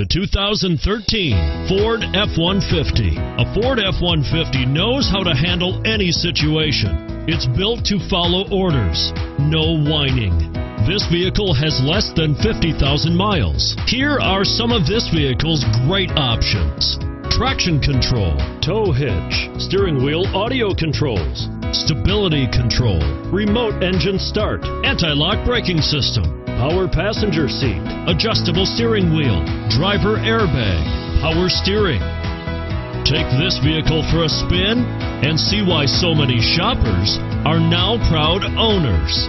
The 2013 Ford F-150. A Ford F-150 knows how to handle any situation. It's built to follow orders, no whining. This vehicle has less than 50,000 miles. Here are some of this vehicle's great options: traction control, tow hitch, steering wheel audio controls, stability control, remote engine start, anti-lock braking system, power passenger seat, adjustable steering wheel, driver airbag, power steering. Take this vehicle for a spin and see why so many shoppers are now proud owners.